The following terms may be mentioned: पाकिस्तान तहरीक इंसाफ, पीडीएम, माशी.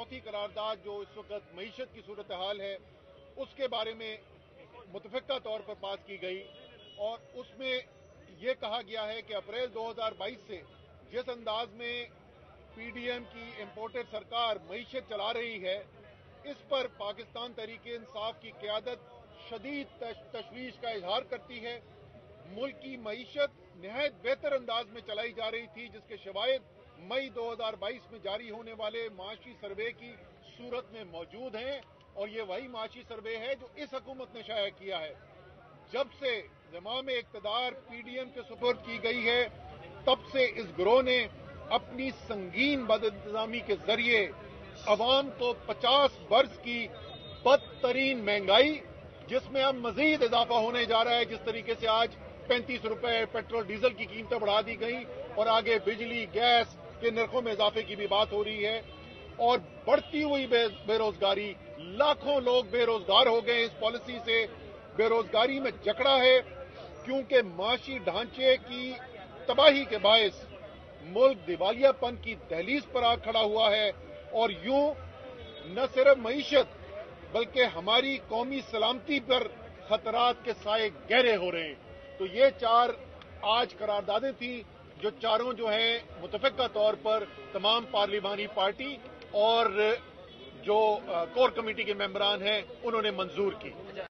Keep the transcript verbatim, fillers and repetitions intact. चौथी करारदाद जो इस वक्त मईशत की सूरत हाल है उसके बारे में मुतफ़िका तौर पर पास की गई और उसमें यह कहा गया है कि अप्रैल दो हज़ार बाईस से जिस अंदाज में पीडीएम की इम्पोर्टेड सरकार मईशत चला रही है इस पर पाकिस्तान तहरीक इंसाफ की क़यादत शदीद तशवीश का इजहार करती है। मुल्क की मईशत नहायत बेहतर अंदाज में चलाई जा रही थी जिसके शवाहिद मई दो हज़ार बाईस में जारी होने वाले माशी सर्वे की सूरत में मौजूद हैं और ये वही माशी सर्वे है जो इस हकूमत ने शाया किया है। जब से ज़माम इक़्तिदार पीडीएम के सुपुर्द की गई है तब से इस गिरोह ने अपनी संगीन बदइंतजामी के जरिए अवाम को पचास बरस की बदतरीन महंगाई जिसमें अब मजीद इजाफा होने जा रहा है, जिस तरीके से आज पैंतीस रुपए पेट्रोल डीजल की कीमतें बढ़ा दी गई और आगे बिजली गैस के नरखों में इजाफे की भी बात हो रही है और बढ़ती हुई बेरोजगारी, लाखों लोग बेरोजगार हो गए। इस पॉलिसी से बेरोजगारी में जकड़ा है क्योंकि माशी ढांचे की तबाही के बायस मुल्क दिवालियापन की दहलीज पर आ खड़ा हुआ है और यूं न सिर्फ मईशत बल्कि हमारी कौमी सलामती पर खतरात के साए गहरे हो रहे हैं। तो ये चार आज करारदादें थी जो चारों जो हैं मुतफ़िका तौर पर तमाम पार्लिमानी पार्टी और जो कोर कमेटी के मेंबरान हैं उन्होंने मंजूर की।